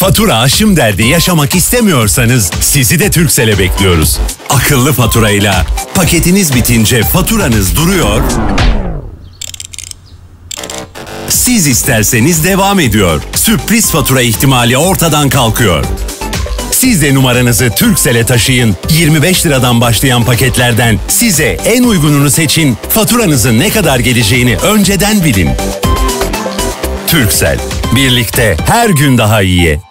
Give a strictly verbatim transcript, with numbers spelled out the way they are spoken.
Fatura aşım derdi yaşamak istemiyorsanız sizi de Turkcell'e bekliyoruz. Akıllı faturayla paketiniz bitince faturanız duruyor, siz isterseniz devam ediyor. Sürpriz fatura ihtimali ortadan kalkıyor. Siz de numaranızı Turkcell'e taşıyın. yirmi beş liradan başlayan paketlerden size en uygununu seçin. Faturanızın ne kadar geleceğini önceden bilin. Turkcell, birlikte her gün daha iyiye.